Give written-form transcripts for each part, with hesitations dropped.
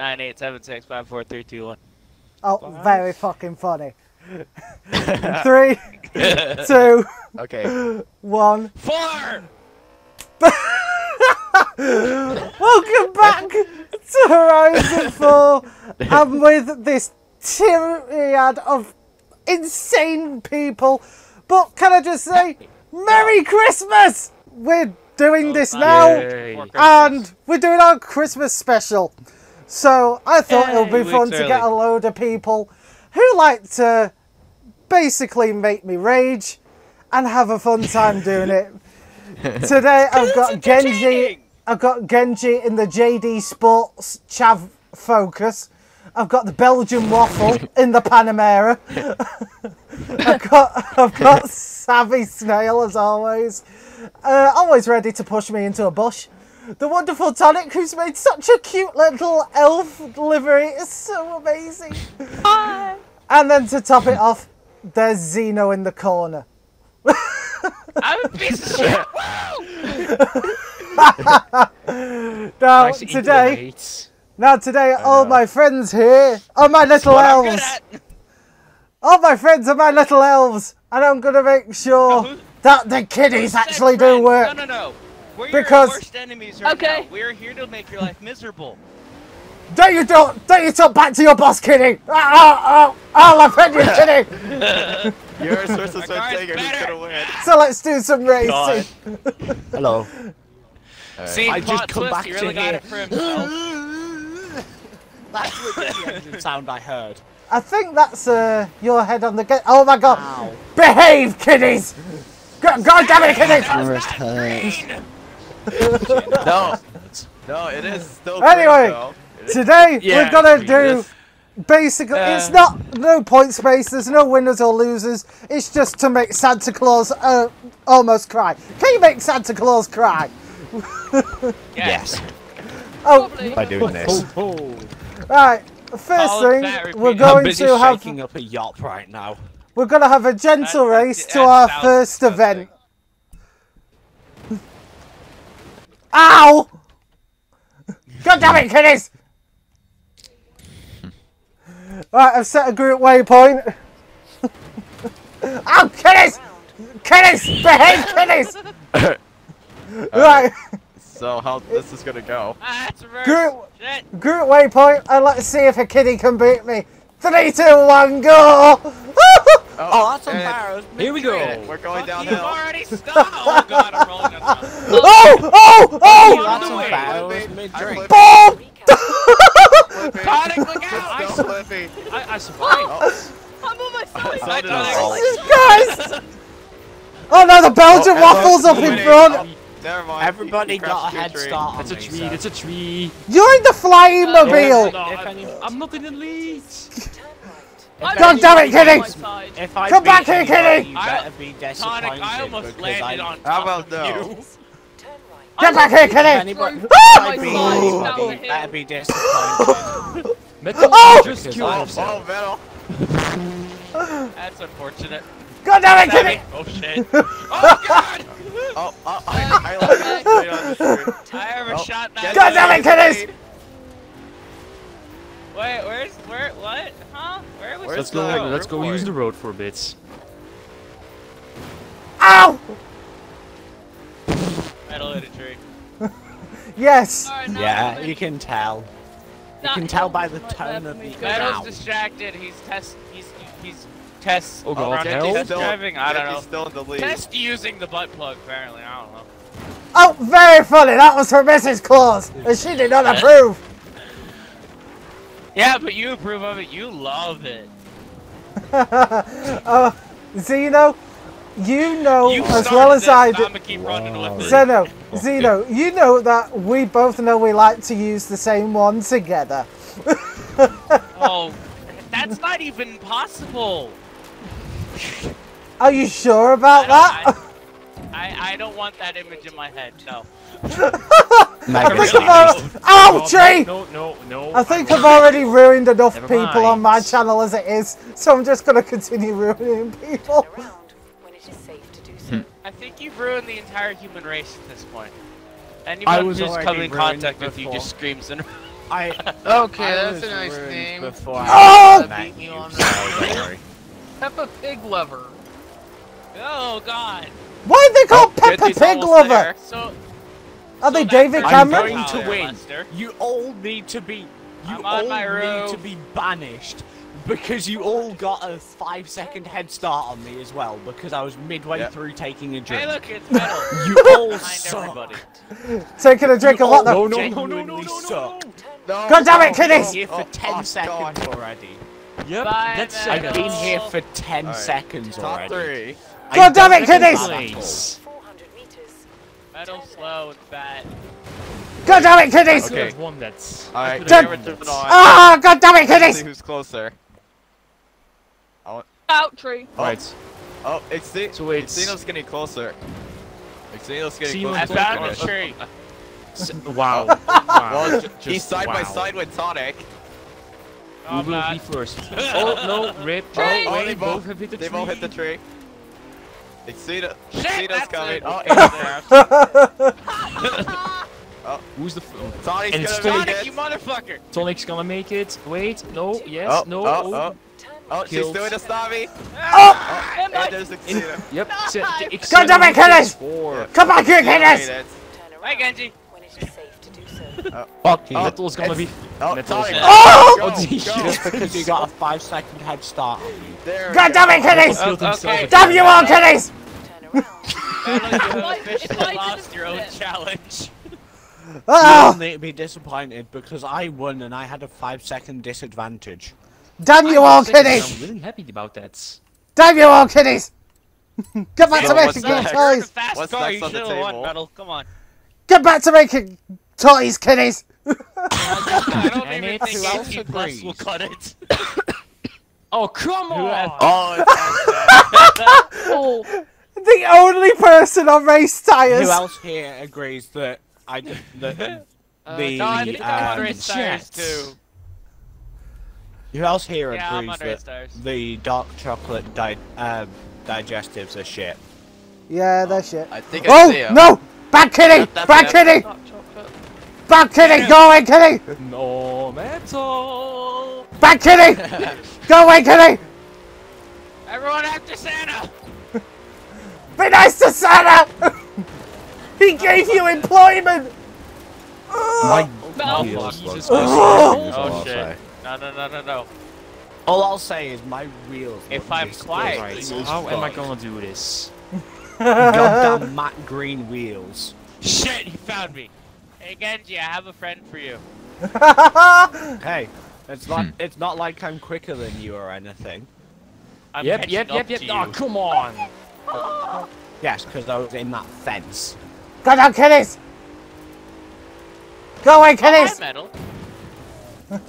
9, 8, 7, 6, 5, 4, 3, 2, 1. Oh, five. Very fucking funny. 3, 2, okay, 1. 4! Welcome back to Horizon 4. I'm with this myriad of insane people. But can I just say, Merry Christmas! We're doing this now, and we're doing our Christmas special. So I thought it would be fun to get a load of people who like to basically make me rage and have a fun time doing it. Today I've got Genji. I've got Genji in the JD Sports Chav Focus. I've got the Belgian Waffle in the Panamera. I've got Savvy Snail as always, always ready to push me into a bush. The wonderful Tonic, who's made such a cute little elf livery. It's so amazing. Hi. And then to top it off, there's Zeno in the corner. I'm a piece of shit. Now today, all my friends here are my little elves. All my friends are my little elves, and I'm gonna make sure that the kiddies actually do work. No. We're your worst enemies right now. We're here to make your life miserable. Don't you talk back to your boss, kiddie! I'll offend you, kiddie! You're a source of saying who's gonna win. So let's do some racing. Hello. Right. See, I just come back to here. That's the engine sound I heard. I think that's your head on the gate. Oh my god! Ow. Behave, kiddies! God damn it, kiddies! No, it is still. Anyway, today we're gonna do basically. It's not no point space. There's no winners or losers. It's just to make Santa Claus almost cry. Can you make Santa Claus cry? Yes. Oh, by doing this. Right. First thing, we're going to have. I'm busy shaking up a yacht right now. We're gonna have a gentle race to our first event. Ow! God damn it, kiddies! Right, I've set a group waypoint. Ow, kiddies! Kiddies! Behave, kiddies! Right. So how this is gonna go? Group waypoint, and let's see if a kiddie can beat me. 3, 2, 1, go! Oh, that's embarrassing. Here we go. We're going downhill. You've already stopped. Oh, God, I'm rolling up. Oh! Boom! Tonic, look out! I survived. I'm on my side. Guys! Oh, no, the Belgian waffle's up in front. Never mind. Everybody got a head start on me, so. It's a tree. You're in the flying mobile. I'm not in the lead. God damn it, kiddies! Come back here, kiddies! I almost landed on top of you. Get back here, kiddies! That'd be disappointing. Oh! Oh, Metal. That's unfortunate. God damn it, kiddies! Oh, shit. Oh, God! Oh, I shot that. God damn it, kiddies! Wait, what? Huh? Where are we? Let's go use the road for a bit. Ow! Metal hit a tree. Yes! Right, you can tell. You can tell by the tone of the Metal's distracted, he's oh god, test driving? I don't know. Still in the lead. Test using the butt plug, apparently, I don't know. Oh, very funny, that was for Mrs. Claus, and she did not approve. Yeah, but you approve of it, you love it. Zeno, you know you as well as I do. Zeno, you know that we both know we like to use the same one together. Oh, that's not even possible. Are you sure about that? I don't want that image in my head, no. I think I've already ruined enough people on my channel as it is, so I'm just gonna continue ruining people. When it is safe to do so. I think you've ruined the entire human race at this point. Anyone who's come in contact with you just screams and That's a nice name. Oh! Peppa Pig Lover. Oh God. Why are they called Peppa Pig Lover? There. So, are they David Cameron? I'm going to win. You all need to be. You all need to be banished. Because you all got a 5-second head start on me as well, because I was midway through taking a drink. Hey look, it's Metal! You all suck! Taking a drink a lot though. No, God damn it, kiddies! I've been here for 10 seconds already. Yep, that's I've been here for 10 seconds already. God damn it, kiddies! Metal slow and bad. God damn it, kiddies! Okay, one that's... Alright, ah, God damn it, kiddies! See who's closer. Out tree. Right. Oh, it's Zeno's getting closer. Zeno's getting closer. I found a tree. Wow. Well, he's side by side with Tonic. Oh, no, first. Oh, no, rip. Oh, they both hit the tree. They both hit the tree. It's Zeno. Zeno's coming. Oh, it's there. Oh. Who's the f Tonic, you motherfucker! Tonic's gonna make it. Wait, no, yes, oh, no. Oh, she's doing a stabby. Oh! And there's a Xena. Yep. Come down my kiddies! Come back here, kiddies! Hey, Genji! Fuck, Metal's gonna be. Oh! Because you got a 5-second head start. God damn it, kiddies! Damn you all, kiddies! You lost your own challenge. Oh! You'll be disappointed because I won and I had a 5-second disadvantage. Damn you all kiddies! I'm really happy about that. Damn you all kiddies! Get back to making toys! What's next on the table? Metal. Come on. Get back to making toys, kiddies! I don't even think 18 plus will cut it. Oh, come on! Oh, the only person on race tires! Who else here agrees that I just, the who else here agrees that the dark chocolate digestives are shit? Yeah, they're shit. I think no! Bad kitty! Bad kitty! Bad kitty! Go away, kitty! No Metal! Bad kitty! Go away, kitty! Everyone after Santa! Be nice to Santa! He gave you employment! My Jesus Christ. Oh shit. No. All I'll say is my wheels. If I'm quiet, how am I gonna do this? Goddamn Matt Green wheels. Shit, he found me. Hey Genji, I have a friend for you. Hey, it's not like I'm quicker than you or anything. I'm yep. Oh, come on. Yes, because I was in that fence. Go down, kiddies! Go away, kiddies! Hi, Metal.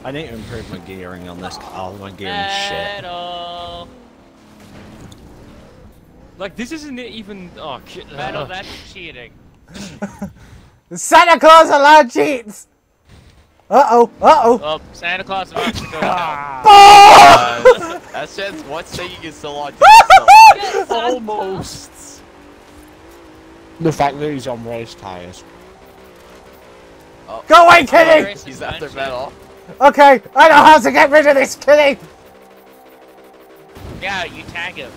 I need to improve my gearing on this. Oh, my gearing's shit. Like, this isn't even... Oh, Metal, that's cheating. Santa Claus allowed cheats! Uh-oh, uh-oh! Well, Santa Claus allowed to go down. That says what's taking you so long to almost. The fact that he's on race tires. Oh. Go away, kitty! He's after Metal. Okay, I know how to get rid of this kitty! Yeah, you tag him.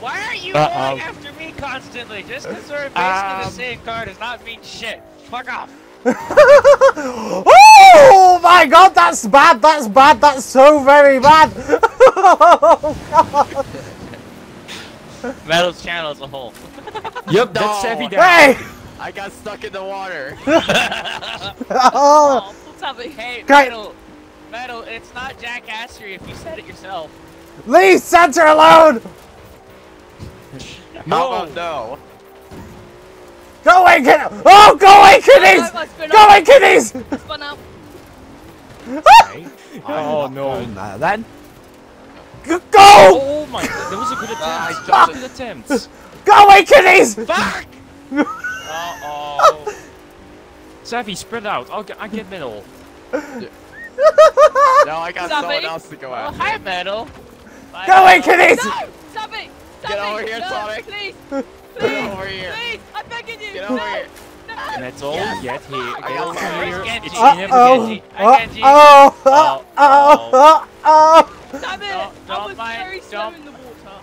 Why are you going after me constantly? Just because we're basically the same car does not mean shit. Fuck off! Oh my God, that's bad, that's bad, that's so very bad! Oh God! Metal's channel as a whole. Yep, that's Savvy down. Hey! I got stuck in the water. Oh, hey, Metal, it's not jackassery if you said it yourself. Leave Santa alone! No. Go away, kiddies! Oh, go away, kiddies! Go away, kiddies! Oh, no. Then. Go! Oh my God, that was a good attempt. I good attempt. Go away, kiddies! Fuck! Uh-oh. Savvy, spread out. I get Metal. Yeah. No, I got someone else to go out. Oh, hi, Metal. Bye, go away, kiddies! No! Savvy! Get over here, Tonic! Please! Please! Get over here! Please! I'm begging you! Get over here! No! Metal, yes. Get here. Get here. It's Genji. Oh! Damn it! I was very slow in the water.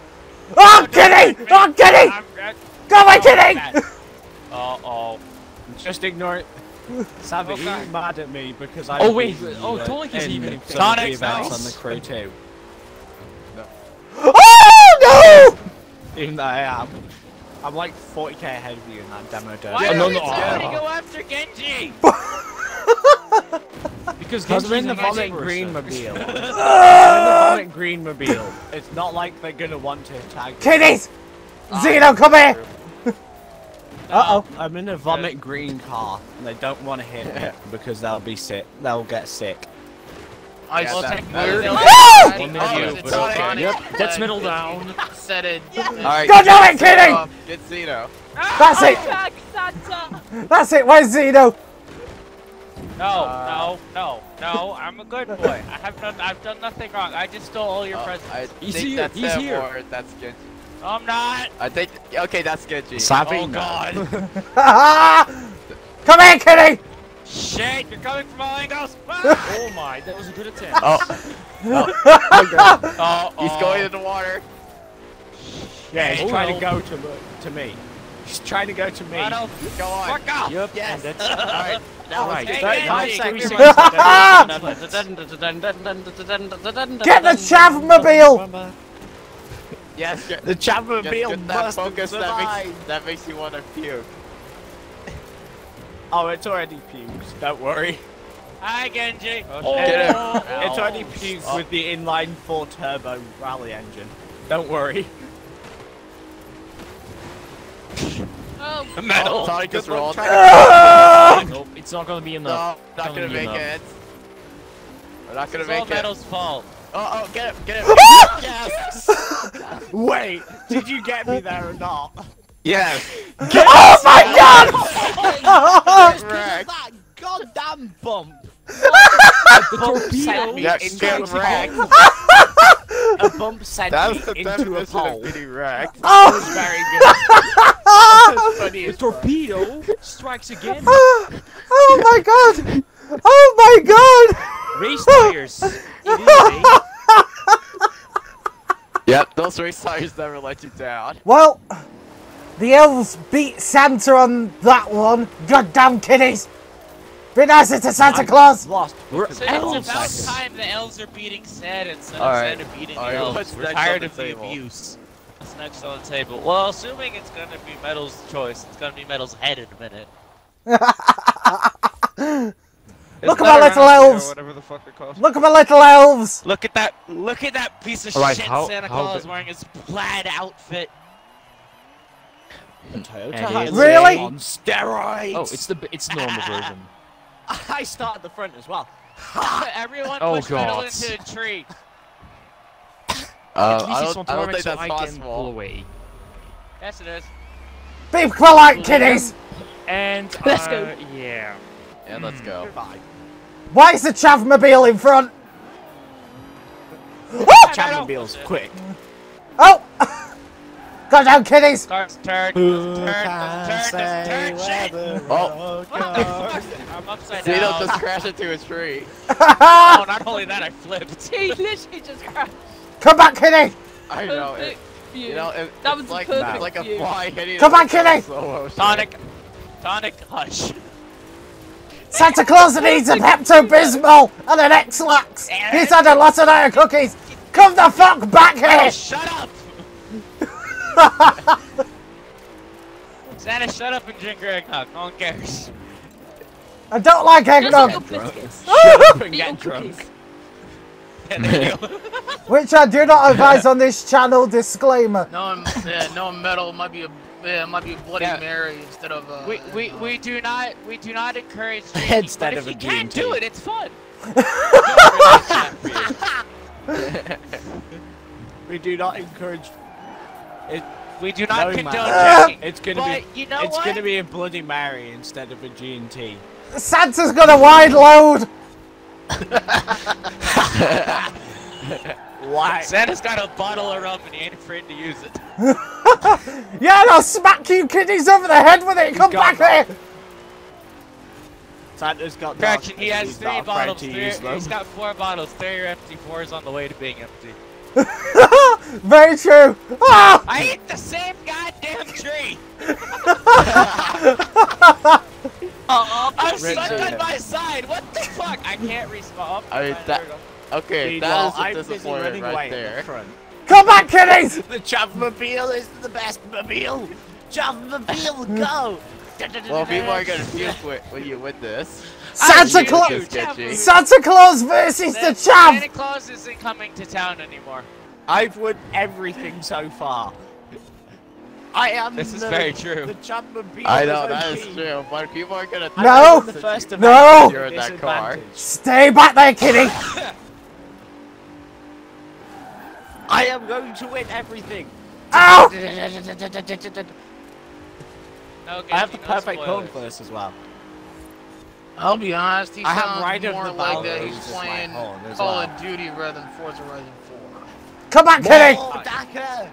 Oh, Kitty! Oh, Kitty! Go away, Kitty! Oh. Just ignore it. Savvy, okay. You're mad at me because I. Oh wait! Oh, Tonic is even. Tonic's on the crew too. Oh no! Even though I am. I'm like 40k ahead of you in that demo dirt. Why are we trying to go after Genji? Because we're in the vomit green mobile. It's not like they're gonna want to attack. Kitties! Zeno, come here! Uh-oh. I'm in a vomit green car, and they don't want to hit me because they'll be sick. They'll get sick. That's middle down. Set it. Alright. God no, I'm kidding! Get Zeno. That's it! That's it, where's Zeno? No, I'm a good boy. I've done nothing wrong. I just stole all your presents. He's here, he's here. That's Genji. I'm not! I think, okay, that's Genji. Savvy. Oh god. Come here, Kitty! Shit, you're coming from all angles! Oh my, that was a good attempt. Oh. He's going in the water. Yeah, he's trying to go to me. He's trying to go to me. Go on. Fuck off! Yep, yes. Alright. Alright. Get the Chavmobile! Yes, the Chavmobile must focus. That makes you want to puke. Oh, it's already puked, don't worry. Hi, Genji! Oh, it's already puked with the inline 4 turbo rally engine. Don't worry. Metal! Just rolled. It's not gonna be enough. No, not gonna make it. We're not gonna make it. It's all Metal's fault. Oh, get it, get it! Yes! Wait, did you get me there or not? Yes. Get oh my god! That goddamn bump! A bump sent me into a pole. A bump sent me into a pole. That was very good. The torpedo strikes again. Oh my god! Oh my god! Race tires. Yep, those race tires never let you down. Well. The elves beat Santa on that one. Goddamn kiddies! Be nicer to Santa Claus! Lost. It's about time the elves are beating Santa instead of beating the elves. We're tired of the abuse. What's next on the table? Well, assuming it's gonna be Metal's choice. It's gonna be Metal's head in a minute. Look at my little elves! Whatever the fuck they're called. Look at my little elves! Look at that piece of shit Santa Claus wearing his plaid outfit. Really? On steroids. Oh, it's normal version. I start at the front as well. Everyone push Metal into a tree. I don't think that's possible. Away. Yes, it is. Be polite, kiddies. And let's go. Yeah. Yeah, let's go. Goodbye. Why is the Chavmobile in front? Chavmobile's quick. Oh. Go down, kiddies! Turn, shit! Oh! I'm upside down. Zeno just crashed into a tree. Oh, not only that, I flipped. He literally just crashed. Come back, kitty! I know, it, you know, that was like, perfect like a fly hitting. Come back, kitty! Tonic, hush. Santa Claus needs a Pepto-Bismol and an X-Lax! He's had a lot of iron cookies! Come the fuck back here! Oh, shut up! Santa, shut up and drink eggnog. No one cares. I don't like eggnog. Shut up and get drunk. Which I do not advise on this channel. Disclaimer. No Metal might be a Bloody Mary instead of. We do not encourage drinking, instead of a DMT. You can't do it. It's fun. We do not encourage. We do not condone drinking. It's gonna be. You know it's what? Gonna be a Bloody Mary instead of a G&T. Santa's got a wide load. Why? Santa's got a bottle of rum and he ain't afraid to use it. Yeah, and I'll smack you kiddies over the head with it. Come back here. Santa's got dark. Correction, he has three bottles. He's got four bottles. Three are empty. Four is on the way to being empty. Very true. Ah! I ate the same goddamn tree. I'm stuck on my side. What the fuck? I can't respawn. I mean, that, okay, that is a disappointment right there. Come back, kiddies! The Chuffmobile is the best mobile. Chuffmobile, go! Well, people are gonna feel quick when you win this. Santa Claus! Santa Claus versus the Chav! Santa Claus isn't coming to town anymore. I've won everything so far. I am. This is very true. The Chuffmobile. I know that is true, but people are gonna. No! The first no! You're in that car. Stay back there, kiddie. I am going to win everything. Ow! No, Genji, I have the perfect code for this as well. I'll be honest, he sounds more like that he's playing Call of Duty rather than Forza Horizon 4. Come on, Kenny! More Daka!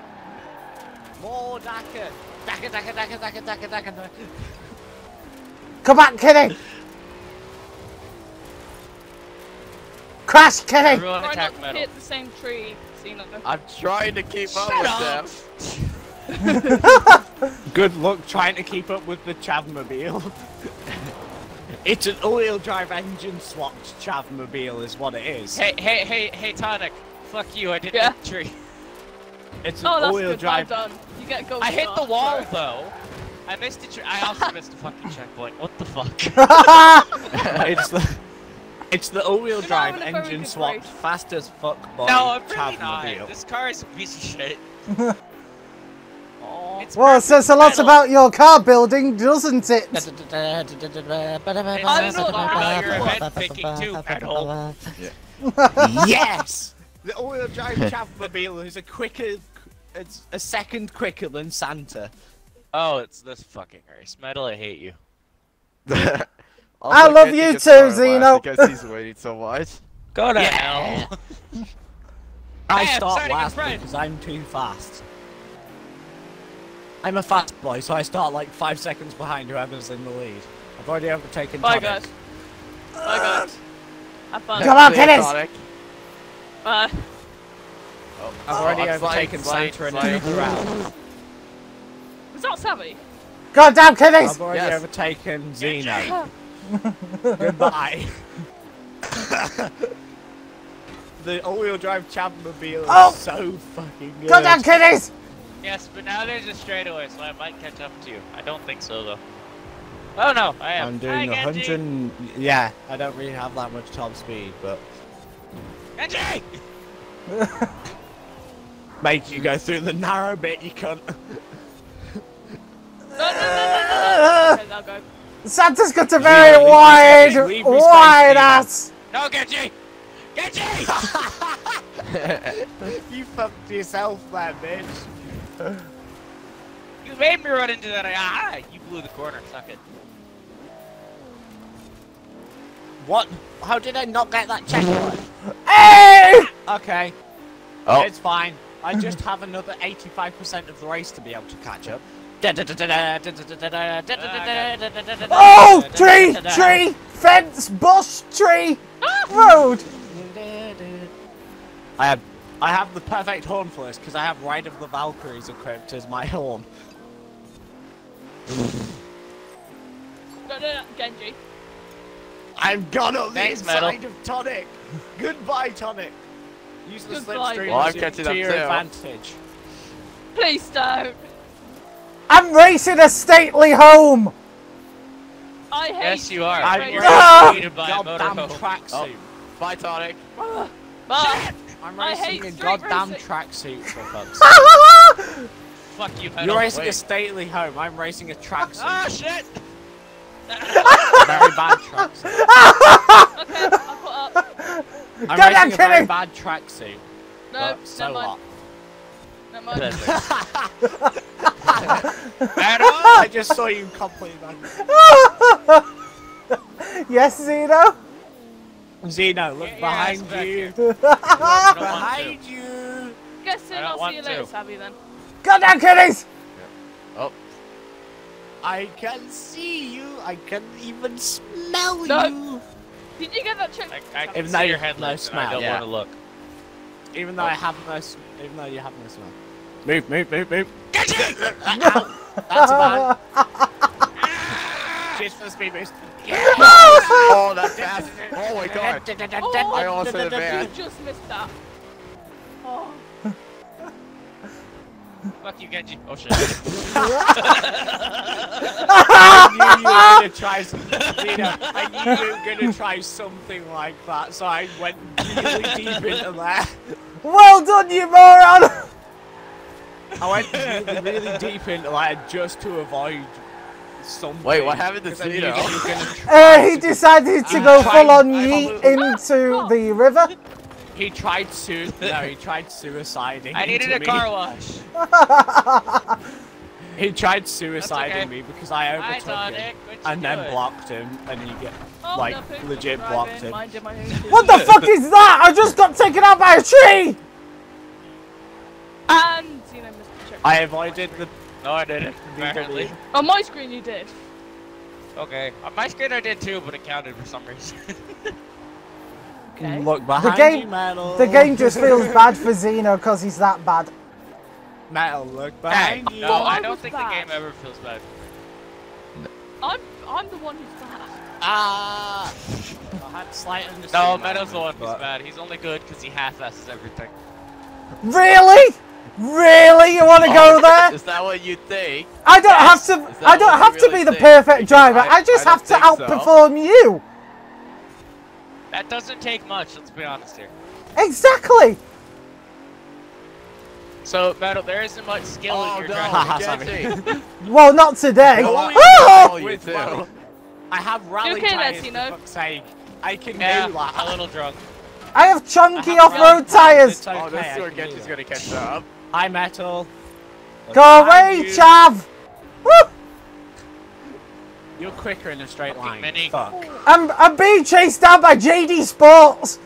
More Daka! Daka, Daka, Daka, Daka, Daka, Daka. Come on, Kenny! Crash, Kenny! Everyone attack Metal. Hit the same tree. I'm trying to keep up with them. Good luck trying to keep up with the Chavmobile. It's an all-wheel drive engine swapped Chavmobile is what it is. Hey, Tonic. Fuck you, I did that tree. It's an all-wheel drive. Done. You get gold I hit the wall though. I missed the tree. I also missed the fucking checkpoint. What the fuck? It's the all-wheel drive engine swapped fast as fuck by Chavmobile. Not. This car is a piece of shit. Well, it says a lot about your car building, doesn't it? I'm not about your event picking too, Metal. Yeah. Yes! The all-wheel drive Chavmobile is it's a second quicker than Santa. Oh, it's this fucking race. Metal, I hate you. I love you too, Zeno. Because he's waiting so much. Go to hell. I start last because I'm too fast. I'm a fast boy, so I start like 5 seconds behind whoever's in the lead. I've already overtaken Tonic. Bye guys. Have fun. Come on, Tonic. Bye. Oh, I've already overtaken Santa in another round. Was that Savvy? Goddamn, Tonic! I've already overtaken Zeno. Goodbye. The all-wheel drive Chavmobile is so fucking good. Goddamn, Tonic! Yes, but now there's a straightaway, so I might catch up to you. I don't think so, though. Oh no, I am. I'm doing 100. Yeah, I don't really have that much top speed, but. Genji! Make you go through the narrow bit, you cunt. No, I'll go. Santa's got a very wide ass. No, Genji! Genji! You fucked yourself, that bitch. You made me run into that. You blew the corner. Suck it. What? How did I not get that checkpoint? Hey! Okay. Oh. It's fine. I just have another 85% of the race to be able to catch up. Oh! Tree! Fence! Bush! Tree! Road! I have the perfect horn for this because I have Ride of the Valkyries equipped as my horn. No, Genji. I'm gone on the inside of Tonic. Goodbye, Tonic. Use the slipstream to your advantage. Please don't. I'm racing a stately home. I hate. Yes, you are. I'm goddamn tracksuit. Bye, Tonic. Bye. I'm racing a goddamn tracksuit for fuck's sake. Fuck you, Metal. You're racing a stately home, I'm racing a tracksuit. Ah, shit! Very bad tracksuit. Okay, I'll put up. I'm racing a very bad tracksuit. No, so what? Never mind. Metal, I just saw you compliment. Yes, Zeno? Zeno, look behind you. Behind you. Guess I'll see you later, Savvy, then. Goddamn kiddies! Yeah. Oh. I can see you. I can even smell you. Did you get that trick? I can see your headlights. No smell. I don't want to look. Even though I have no, even though you have no smell. Move, move, move, move. That's bad. She's for speed boost. Yes. Oh, that's bad. Oh my god. Oh, I also did that. You just missed that. Oh. Fuck you, Genji. Oh shit. I knew you were gonna try something, you know, I knew you were gonna try something like that, so I went really deep into that. Well done, you moron! I went really deep into that just to avoid something. Wait, what happened to Zeno? He decided to go full on yeet into the river. He tried suiciding. I needed a car wash. He tried suiciding me because I overtook him and then blocked him, and he get like legit blocked him. What the fuck is that? I just got taken out by a tree. And you know, Mr. I avoided the. No, I didn't. Apparently. On my screen, you did. Okay. On my screen, I did too, but it counted for some reason. Okay. Look behind the game just feels bad for Zeno because he's that bad. Metal, look behind you. No, I don't think the game ever feels bad for me. I'm the one who's bad. Ah! I had slight understanding. No, Metal's the one who's bad. He's only good because he half-asses everything. Really? Really? You want to go there? Is that what you think? I don't have to. I don't have to be the perfect driver. I just have to outperform you. That doesn't take much, let's be honest here. Exactly! So, Metal, there isn't much skill in your driving. Well, not today. No, I have rally tires, for fuck's sake. I can do that. A little drunk. I have chunky off-road tires. Okay, oh, this is where Genji's going to catch up. Hi, Metal. Go away, Chav! Woo! You're quicker in a straight line. Mini. Fuck. I'm being chased down by JD Sports.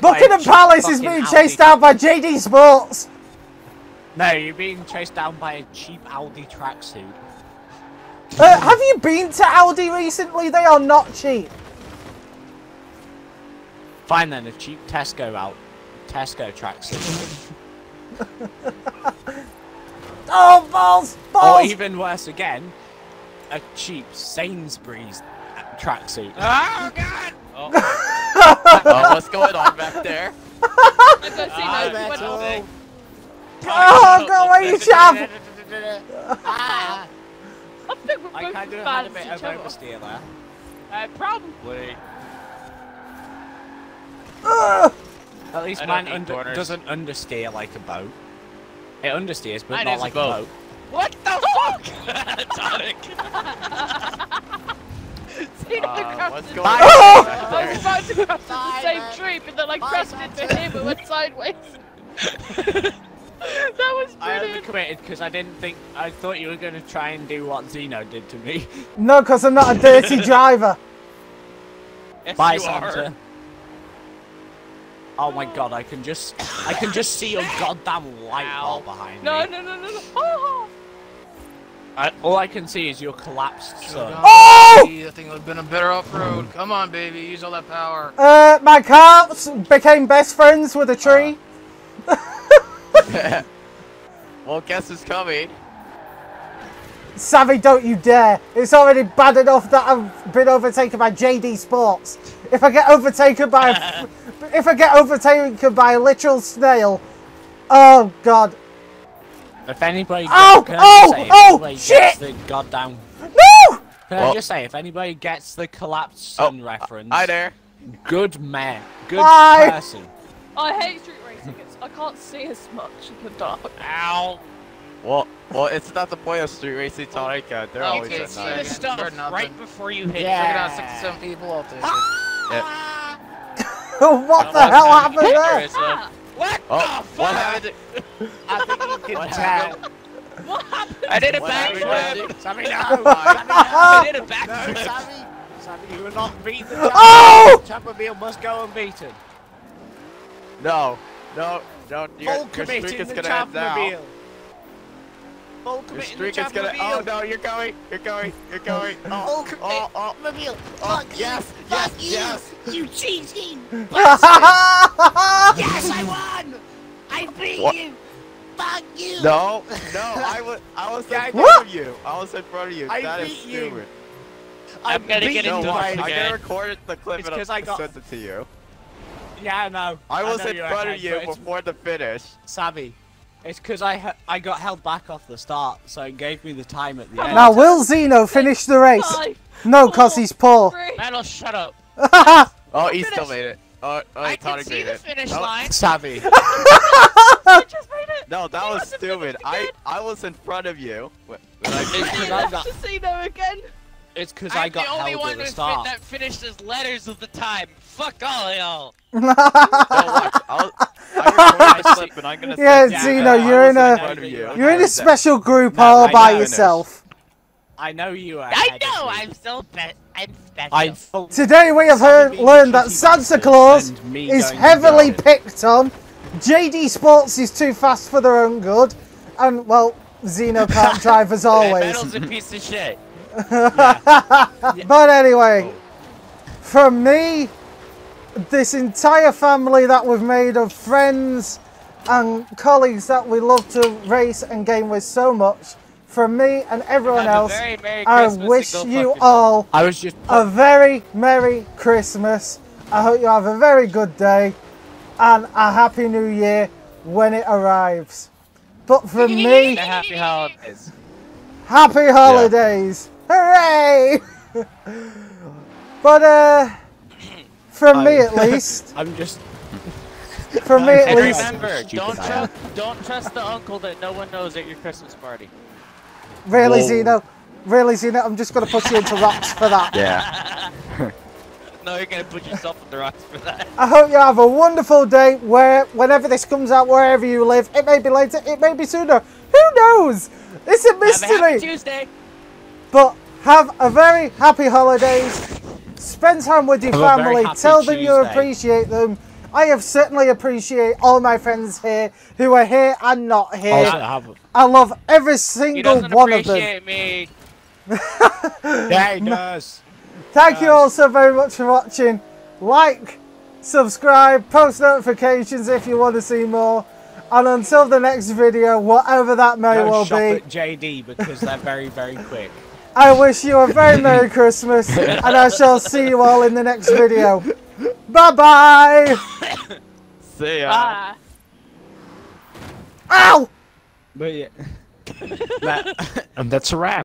Buckingham Palace is being chased down by JD Sports. No, you're being chased down by a cheap Aldi tracksuit. Have you been to Aldi recently? They are not cheap. Fine then, a cheap Tesco tracksuit. Oh, balls! Balls! Or even worse again, a cheap Sainsbury's tracksuit. Oh, God! Oh. Oh, what's going on back there? I've got Zeno. Oh, go away, you chap! I kind of had a bit of oversteer there. Probably. At least mine doesn't understeer like a boat. It understeers, but not like a boat. What the fuck? Tonic! What's going on? I was about to cross the same tree, but then I crossed into him and went sideways. That was brilliant. I overcommitted because I thought you were going to try and do what Zeno did to me. No, because I'm not a dirty driver. Yes, bye, Santa. Oh my god, I can just see your goddamn light wall behind me. No. Oh. All I can see is your collapsed sun. Oh! I think it would have been a better off-road. Come on, baby, use all that power. My car became best friends with a tree. Well, guess who's coming? Savvy, don't you dare. It's already bad enough that I've been overtaken by JD Sports. If I get overtaken by a... If I get overtaken by a literal snail, oh god! If anybody, shit! The goddamn no! I just say, if anybody gets the collapsed sun reference, hi there. Good man, good person. I hate street racing. I can't see as much in the dark. Ow! Well, it's not the point of street racing, Tonic. They're always at night. You can see the stuff right before you hit. Yeah. Check it out, 67 people. I'll take it. Yeah. What the hell happened there? What the fuck? I think you can tell. What happened? I did a backflip. Sammy, no. I did a backflip. Sammy, you were not beaten. Oh! Champion must go unbeaten. No. Your streak is going to end now. Oh no, you're going. Oh. Reveal. Fuck you. Yes. You cheating. Yes, I won. I beat you. Fuck you. No, I was in front of you. That is stupid. I'm gonna get into it again. I can record the clip and I'll send it to you. Yeah, no. I was in front of you before the finish. Savvy. It's because I got held back off the start, so it gave me the time at the end. Now, will Zeno finish the race? No, because he's poor. Metal, shut up. He still made it. I can see the finish line. Savvy. No, that was stupid. I was in front of you. It's because I got held at the start. I'm the only one that finished his letters of the time. Fuck all y'all. Zeno, you're in a special group all by yourself. I know you are. I know, I'm so special. Today we have learned that Santa Claus is heavily picked on, JD Sports is too fast for their own good, and, well, Zeno can't drive as always. Metal's a piece of shit. But anyway, from me, this entire family that we've made of friends and colleagues that we love to race and game with so much, from me and everyone else, I wish you all a very Merry Christmas. I hope you have a very good day and a Happy New Year when it arrives. But for me, Happy Holidays. Happy Holidays! Yeah. Hooray! But from me at least, from me at least. Remember, don't trust the uncle that no one knows at your Christmas party. Really, whoa. Zeno? Really, Zeno? I'm just gonna put you into rocks for that. Yeah. No, you're gonna put yourself in the rocks for that. I hope you have a wonderful day. Whenever this comes out, wherever you live, it may be later, it may be sooner. Who knows? It's a mystery. Have a happy Tuesday. But have a very happy holidays. Spend time with your family. Tell them you appreciate them. I have certainly appreciate all my friends here who are here and not here. I love every single one of them. You appreciate me. Yeah, he does. Thank you all so very much for watching. Like, subscribe, post notifications if you want to see more. And until the next video, whatever that may well shop be. At JD because they're very, very quick. I wish you a very Merry Christmas, and I shall see you all in the next video. Bye-bye! See ya. Bye. Ow! But yeah. And that's a wrap.